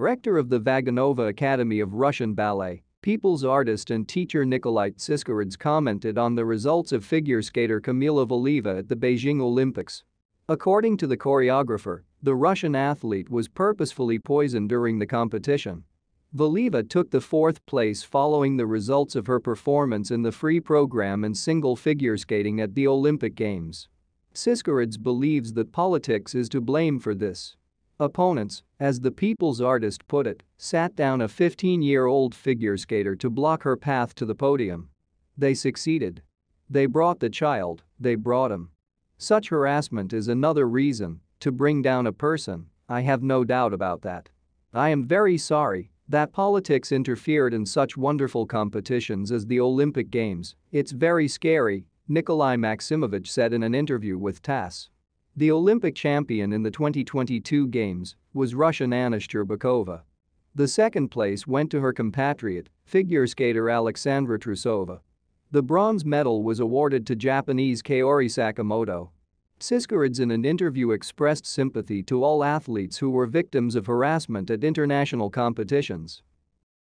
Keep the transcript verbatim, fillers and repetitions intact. Rector of the Vaganova Academy of Russian Ballet, people's artist and teacher Nikolai Tsiskaridze commented on the results of figure skater Kamila Valieva at the Beijing Olympics. According to the choreographer, the Russian athlete was purposefully poisoned during the competition. Valieva took the fourth place following the results of her performance in the free program and single figure skating at the Olympic Games. Tsiskaridze believes that politics is to blame for this. Opponents, as the people's artist put it, sat down a fifteen-year-old figure skater to block her path to the podium. They succeeded. They brought the child, they brought him. Such harassment is another reason to bring down a person, I have no doubt about that. I am very sorry that politics interfered in such wonderful competitions as the Olympic Games. It's very scary, Nikolai Maximovich said in an interview with TASS. The Olympic champion in the twenty twenty-two Games was Russian Anna Shcherbakova. The second place went to her compatriot, figure skater Alexandra Trusova. The bronze medal was awarded to Japanese Kaori Sakamoto. Tsiskaridze in an interview expressed sympathy to all athletes who were victims of harassment at international competitions.